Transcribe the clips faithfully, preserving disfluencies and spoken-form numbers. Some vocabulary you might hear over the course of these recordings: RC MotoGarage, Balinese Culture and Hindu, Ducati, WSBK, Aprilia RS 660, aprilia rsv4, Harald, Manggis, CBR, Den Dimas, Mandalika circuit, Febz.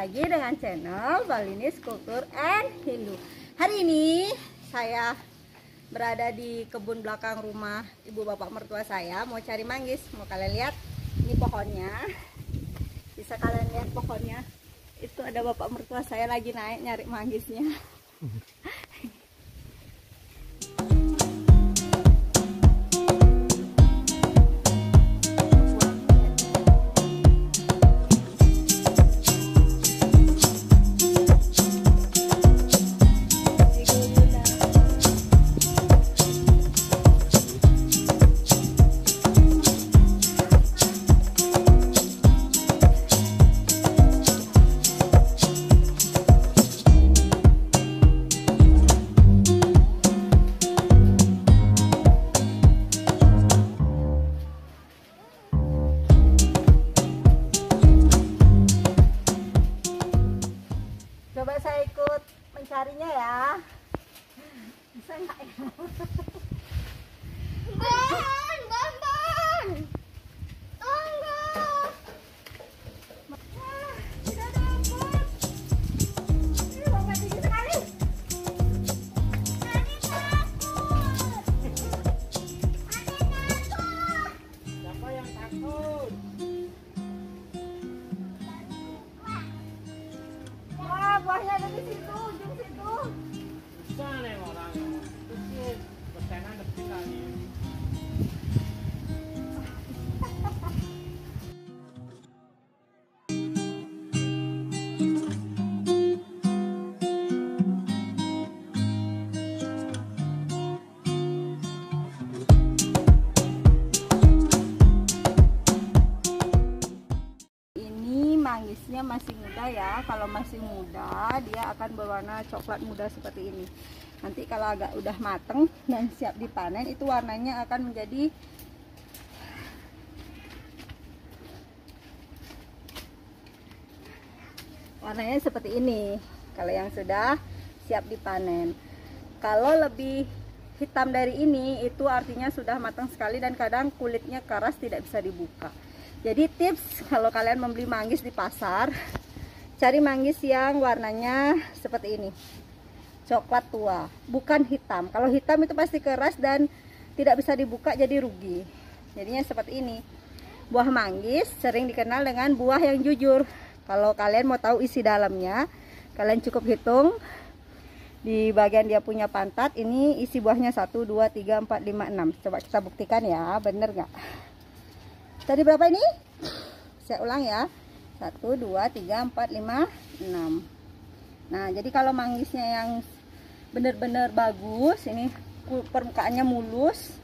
lagi dengan channel Balinese Culture and Hindu. Hari ini saya berada di kebun belakang rumah ibu bapak mertua saya. Mau cari manggis, mau kalian lihat ini pohonnya. Bisa kalian lihat pohonnya. Itu ada bapak mertua saya lagi naik nyari manggisnya. Coba saya ikut mencarinya ya. Bisa nggak ya? Ban, ban, ban. Tunggu. Wah, tidak ada ampun. Ini bapak tinggi sekali. Tadi takut. Ada takut. Siapa yang takut? Buahnya ada di situ, ujung situ. Sana orangnya. Terus persenan dekat tadi. Manggisnya masih muda ya. Kalau masih muda dia akan berwarna coklat muda seperti ini. Nanti kalau agak udah mateng dan siap dipanen, itu warnanya akan menjadi warnanya seperti ini kalau yang sudah siap dipanen. Kalau lebih hitam dari ini, itu artinya sudah matang sekali dan kadang kulitnya keras tidak bisa dibuka. Jadi tips kalau kalian membeli manggis di pasar, cari manggis yang warnanya seperti ini, coklat tua, bukan hitam. Kalau hitam itu pasti keras dan tidak bisa dibuka, jadi rugi. Jadinya seperti ini. Buah manggis sering dikenal dengan buah yang jujur. Kalau kalian mau tahu isi dalamnya, kalian cukup hitung di bagian dia punya pantat. Ini isi buahnya satu, dua, tiga, empat, lima, enam. Coba kita buktikan ya, bener nggak? Tadi berapa ini? Saya ulang ya. satu, dua, tiga, empat, lima, enam. Nah, jadi kalau manggisnya yang benar-benar bagus, ini permukaannya mulus.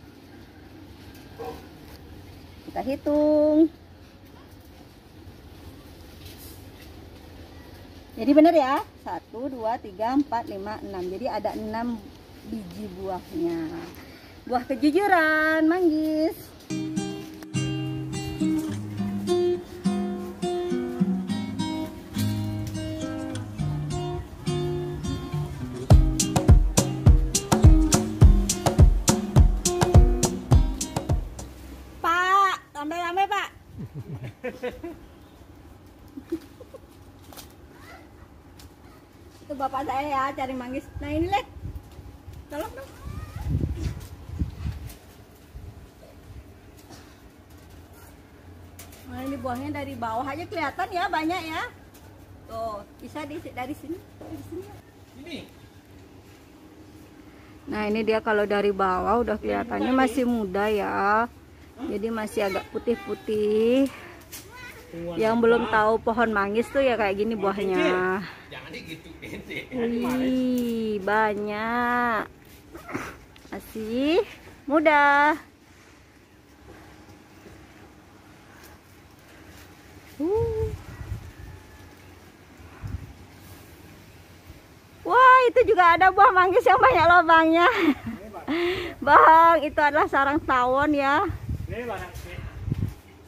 Kita hitung. Jadi benar ya. satu, dua, tiga, empat, lima, enam. Jadi ada enam biji buahnya. Buah kejujuran, manggis. Itu bapak saya ya cari manggis. Nah ini lihat, colok dong. Nah ini buahnya dari bawah aja kelihatan ya, banyak ya. Tuh bisa di, dari sini, dari sini. Ini. Nah ini dia kalau dari bawah udah kelihatannya masih muda ya. Jadi masih agak putih-putih. Yang belum tahu pohon manggis tuh ya kayak gini buahnya. Wih, banyak. Masih muda. Uh. Wah, itu juga ada buah manggis yang banyak lubangnya. Bang, itu adalah sarang tawon ya.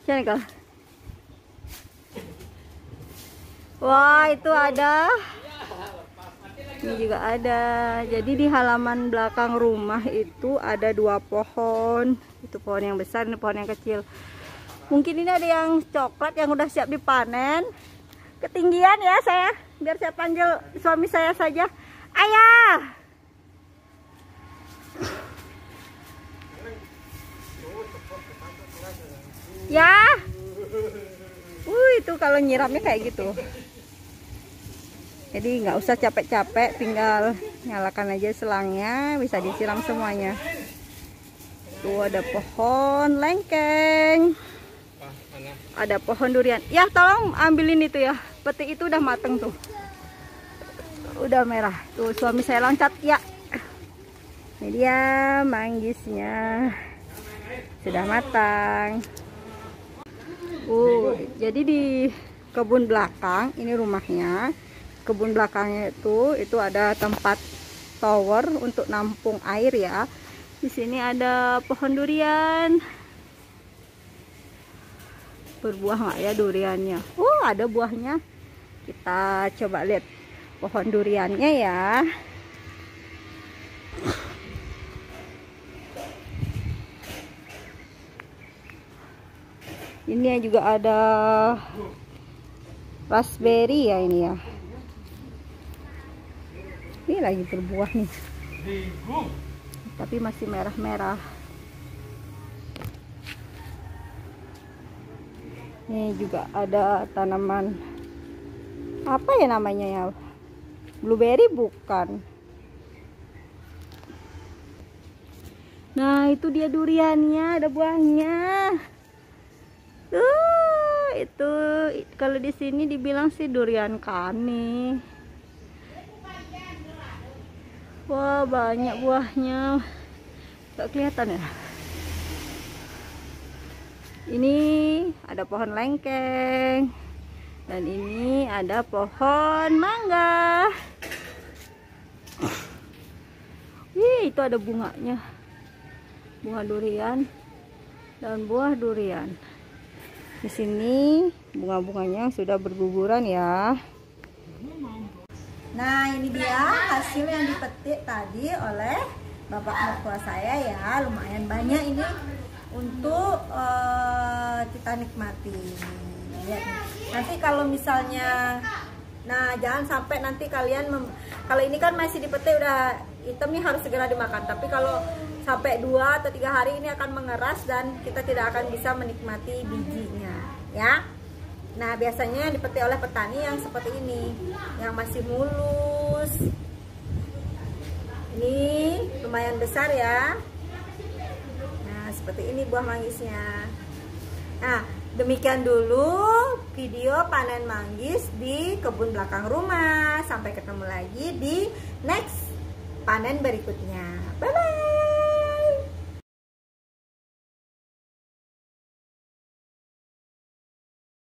Sini kau. Wah, itu ada. Ini juga ada. Jadi di halaman belakang rumah itu ada dua pohon. Itu pohon yang besar, ini pohon yang kecil. Mungkin ini ada yang coklat yang udah siap dipanen. ketinggian ya saya. Biar saya panggil suami saya saja. Ayah. Ya. Wuh, itu kalau nyiramnya kayak gitu. Jadi nggak usah capek-capek, tinggal nyalakan aja selangnya, bisa disiram semuanya. Tuh ada pohon lengkeng, ada pohon durian. Ya tolong ambilin itu ya, peti itu udah mateng tuh, udah merah. Tuh suami saya loncat ya. Ini dia manggisnya sudah matang. Uh, jadi di kebun belakang ini rumahnya. Kebun belakangnya itu itu ada tempat tower untuk nampung air ya. Di sini ada pohon durian. Berbuah nggak ya duriannya? Oh, ada buahnya. Kita coba lihat pohon duriannya ya. Ini juga ada raspberry ya ini ya. Ini lagi berbuah nih, tapi masih merah-merah. Ini juga ada tanaman apa ya namanya ya, blueberry bukan. Nah itu dia duriannya, ada buahnya. Uh, itu kalau di sini dibilang sih durian kani. Wah, banyak buahnya. Gak kelihatan ya. Ini ada pohon lengkeng. Dan ini ada pohon mangga. Wih, itu ada bunganya. Bunga durian dan buah durian. Di sini bunga-bunganya sudah berguguran ya. Nah ini dia hasil yang dipetik tadi oleh bapak mertua saya ya, lumayan banyak ini untuk uh, kita nikmati. Lihat nih. Nanti kalau misalnya, nah jangan sampai nanti kalian, kalau ini kan masih dipetik udah hitam nih, harus segera dimakan. Tapi kalau sampai dua atau tiga hari ini akan mengeras dan kita tidak akan bisa menikmati bijinya ya. Nah biasanya dipetik oleh petani yang seperti ini, yang masih mulus. Ini lumayan besar ya. Nah seperti ini buah manggisnya. Nah demikian dulu video panen manggis di kebun belakang rumah. Sampai ketemu lagi di next panen berikutnya. Bye bye.